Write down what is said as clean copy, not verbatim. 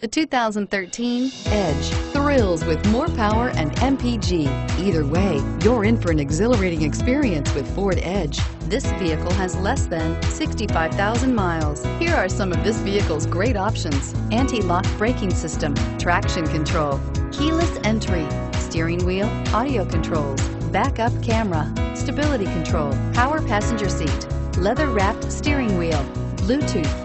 The 2013 Edge thrills with more power and MPG. Either way, you're in for an exhilarating experience with Ford Edge. This vehicle has less than 65,000 miles. Here are some of this vehicle's great options: anti-lock braking system, traction control, keyless entry, steering wheel audio controls, backup camera, stability control, power passenger seat, leather-wrapped steering wheel, Bluetooth,